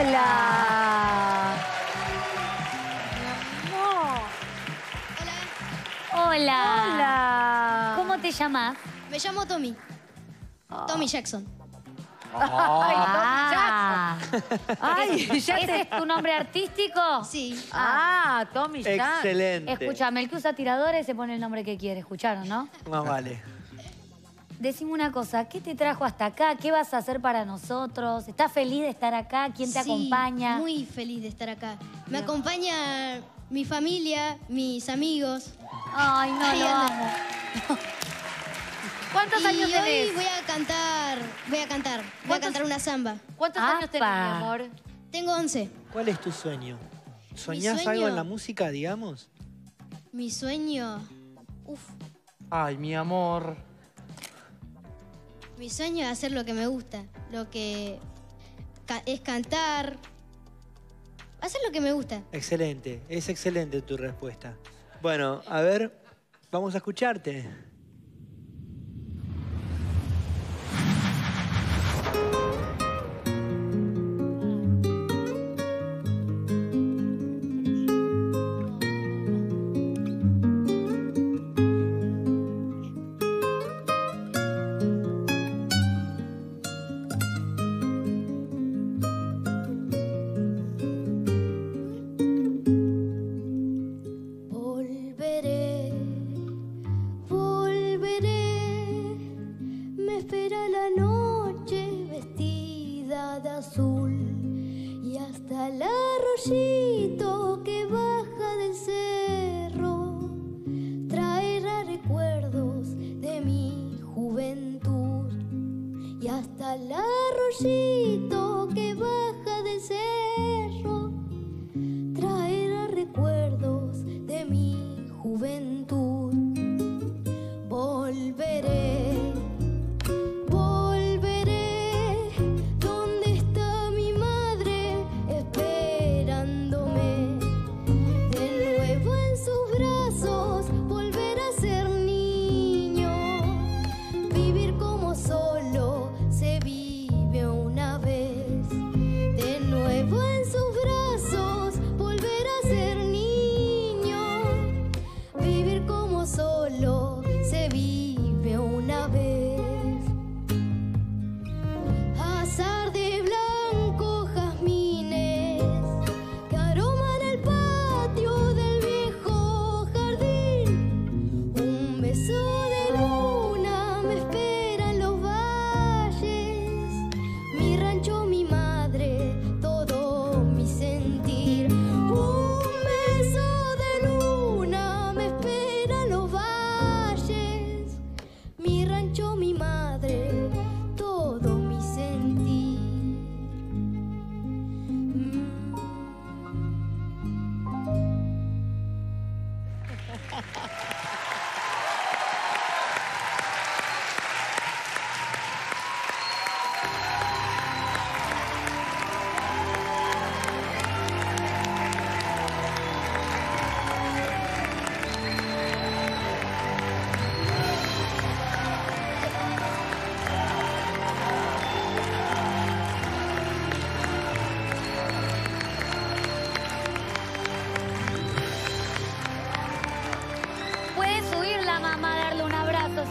Hola. Mi amor. Hola. Hola. ¿Cómo te llamas? Me llamo Tommy. Oh. Tommy Jackson. Oh. Ay, Tommy Jackson. Ay, ya ¿ese es tu nombre artístico? Sí. Ah, Tommy Jackson. Excelente. Escúchame, el que usa tiradores se pone el nombre que quiere, ¿escucharon, no? Más vale. Decime una cosa, ¿qué te trajo hasta acá? ¿Qué vas a hacer para nosotros? ¿Estás feliz de estar acá? ¿Quién te acompaña? Sí, muy feliz de estar acá. Me acompaña mi familia, mis amigos. Ay, no, lo amo. ¿Cuántos años tenés? Hoy voy a cantar una samba. ¿Cuántos años tenés, mi amor? Tengo 11. ¿Cuál es tu sueño? ¿Soñás algo en la música, digamos? Mi sueño... Uf. Ay, mi amor... Mi sueño es hacer lo que me gusta, lo que es cantar, hacer lo que me gusta. Excelente, es excelente tu respuesta. Bueno, a ver, vamos a escucharte.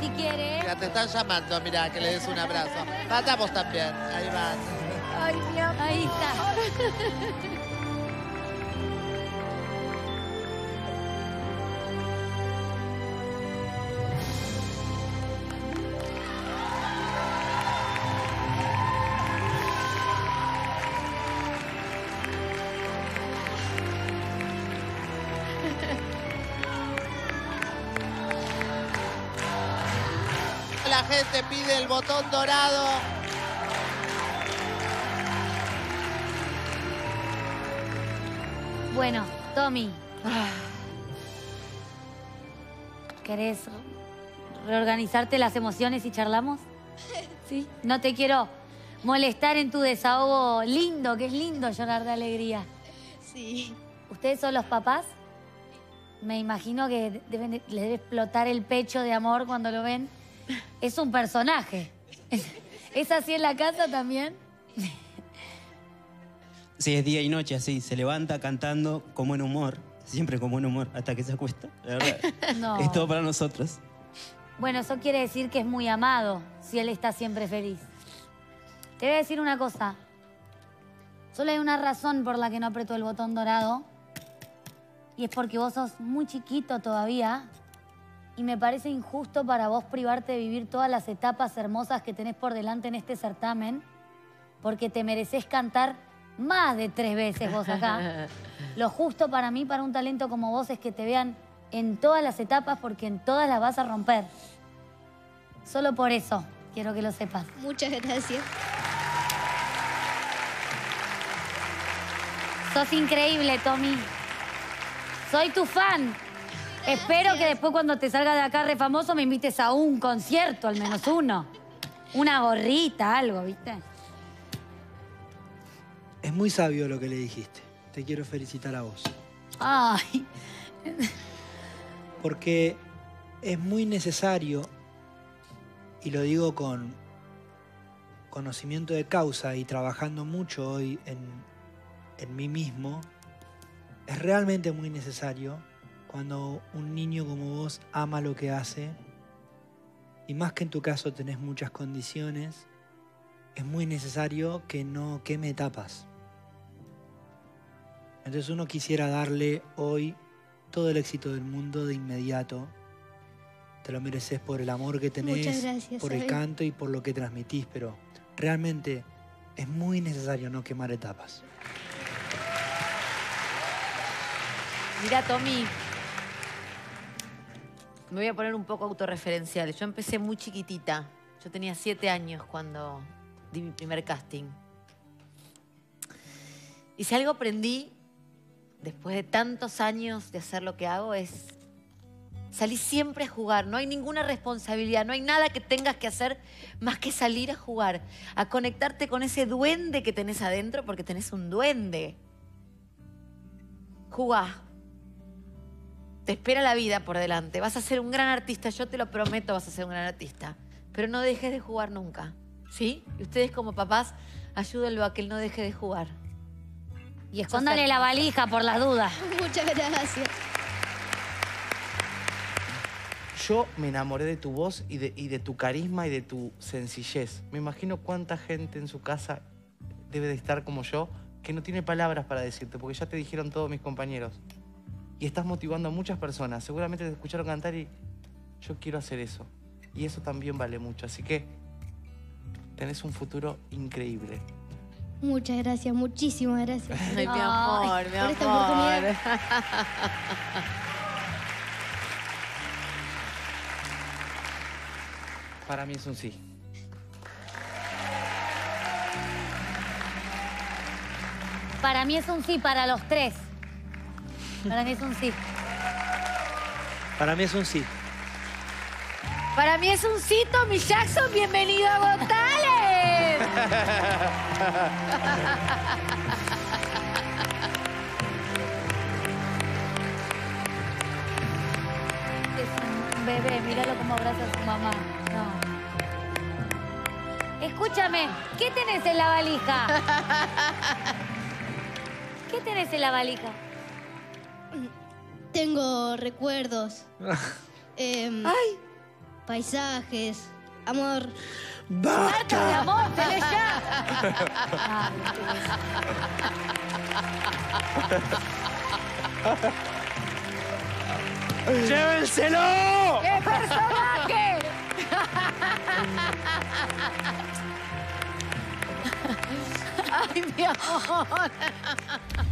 Si quieres. Mira, te están llamando, mira, que le des un abrazo. Matamos también. Ahí va. Ay, mi amor. Ahí está. La gente pide el botón dorado. Bueno, Tommy. ¿Querés reorganizarte las emociones y charlamos? Sí. No te quiero molestar en tu desahogo lindo, que es lindo llorar de alegría. Sí. ¿Ustedes son los papás? Me imagino que les debe explotar el pecho de amor cuando lo ven. Es un personaje. ¿Es así en la casa también? Sí, es día y noche así. Se levanta cantando con buen humor. Siempre con buen humor, hasta que se acuesta. La verdad, no. Es todo para nosotros. Bueno, eso quiere decir que es muy amado, si él está siempre feliz. Te voy a decir una cosa. Solo hay una razón por la que no apretó el botón dorado. Y es porque vos sos muy chiquito todavía. Y me parece injusto para vos privarte de vivir todas las etapas hermosas que tenés por delante en este certamen. Porque te mereces cantar más de 3 veces vos acá. Lo justo para mí, para un talento como vos, es que te vean en todas las etapas, porque en todas las vas a romper. Solo por eso quiero que lo sepas. Muchas gracias. Sos increíble, Tommy. Soy tu fan. Gracias. Espero que después, cuando te salgas de acá re famoso, me invites a un concierto, al menos uno. Una gorrita, algo, ¿viste? Es muy sabio lo que le dijiste. Te quiero felicitar a vos. Ay. Porque es muy necesario, y lo digo con conocimiento de causa y trabajando mucho hoy en mí mismo, es realmente muy necesario cuando un niño como vos ama lo que hace, y más que en tu caso tenés muchas condiciones, es muy necesario que no queme etapas. Entonces uno quisiera darle hoy todo el éxito del mundo de inmediato. Te lo mereces por el amor que tenés, gracias, por el canto y por lo que transmitís, pero realmente es muy necesario no quemar etapas. Mira, Tommy, me voy a poner un poco autorreferencial. Yo empecé muy chiquitita. Yo tenía 7 años cuando di mi primer casting. Y si algo aprendí después de tantos años de hacer lo que hago, es salir siempre a jugar. No hay ninguna responsabilidad, no hay nada que tengas que hacer más que salir a jugar, a conectarte con ese duende que tenés adentro, porque tenés un duende. Jugá. Te espera la vida por delante. Vas a ser un gran artista, yo te lo prometo, vas a ser un gran artista. Pero no dejes de jugar nunca, ¿sí? Y ustedes como papás, ayúdenlo a que él no deje de jugar. Y escóndale la valija por las dudas. Muchas gracias. Yo me enamoré de tu voz y de tu carisma y de tu sencillez. Me imagino cuánta gente en su casa debe de estar como yo, que no tiene palabras para decirte, porque ya te dijeron todos mis compañeros. Y estás motivando a muchas personas. Seguramente te escucharon cantar y yo quiero hacer eso. Y eso también vale mucho. Así que tenés un futuro increíble. Muchas gracias, muchísimas gracias. Ay, mi amor, mi amor. Por esta oportunidad. Para mí es un sí. Para mí es un sí, para los tres. Para mí es un sí. Para mí es un sí. Para mí es un sí, Tommy Jackson. Bienvenido a Got Talent. Es un bebé, míralo cómo abraza a su mamá. No. Escúchame, ¿qué tenés en la valija? ¿Qué tenés en la valija? Tengo recuerdos. ¡Ay! Paisajes, amor. ¡Basta de amor! ¡Tenés ya! ¡Llévenselo! ¡Qué personaje! ¡Ay, mi amor!